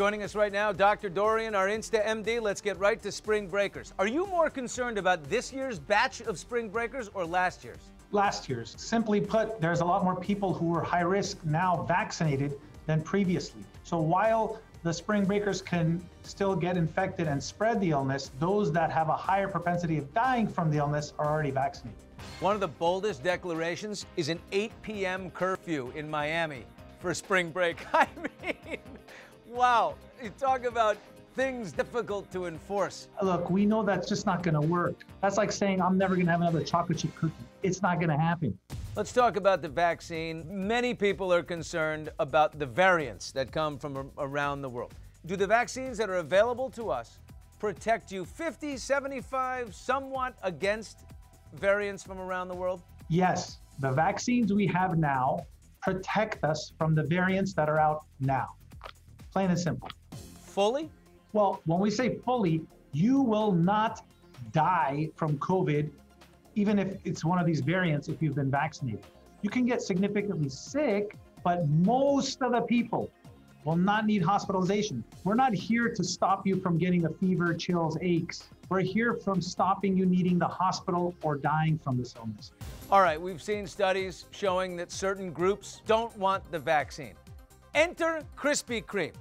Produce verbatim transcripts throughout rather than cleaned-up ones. Joining us right now, Doctor Dorian, our Insta M D. Let's get right to Spring Breakers. Are you more concerned about this year's batch of Spring Breakers or last year's? Last year's. Simply put, there's a lot more people who are high risk now vaccinated than previously. So while the Spring Breakers can still get infected and spread the illness, those that have a higher propensity of dying from the illness are already vaccinated. One of the boldest declarations is an eight P M curfew in Miami for spring break. I mean, wow, you talk about things difficult to enforce. Look, we know that's just not gonna work. That's like saying, I'm never gonna have another chocolate chip cookie. It's not gonna happen. Let's talk about the vaccine. Many people are concerned about the variants that come from around the world. Do the vaccines that are available to us protect you fifty, seventy-five, somewhat against variants from around the world? Yes, the vaccines we have now protect us from the variants that are out now. Plain and simple. Fully? Well, when we say fully, you will not die from COVID, even if it's one of these variants, if you've been vaccinated. You can get significantly sick, but most of the people will not need hospitalization. We're not here to stop you from getting a fever, chills, aches. We're here from stopping you needing the hospital or dying from this illness. All right, we've seen studies showing that certain groups don't want the vaccine. Enter Krispy Kreme.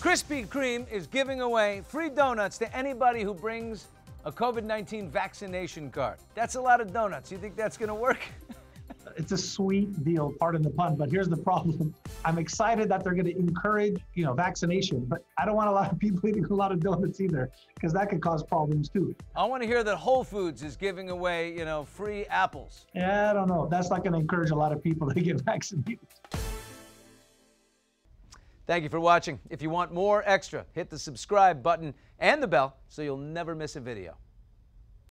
Krispy Kreme is giving away free donuts to anybody who brings a COVID nineteen vaccination card. That's a lot of donuts. You think that's gonna work? It's a sweet deal, pardon the pun, but here's the problem. I'm excited that they're gonna encourage, you know, vaccination, but I don't want a lot of people eating a lot of donuts either, because that could cause problems too. I wanna hear that Whole Foods is giving away, you know, free apples. Yeah, I don't know. That's not gonna encourage a lot of people to get vaccinated. Thank you for watching. If you want more extra, hit the subscribe button and the bell so you'll never miss a video.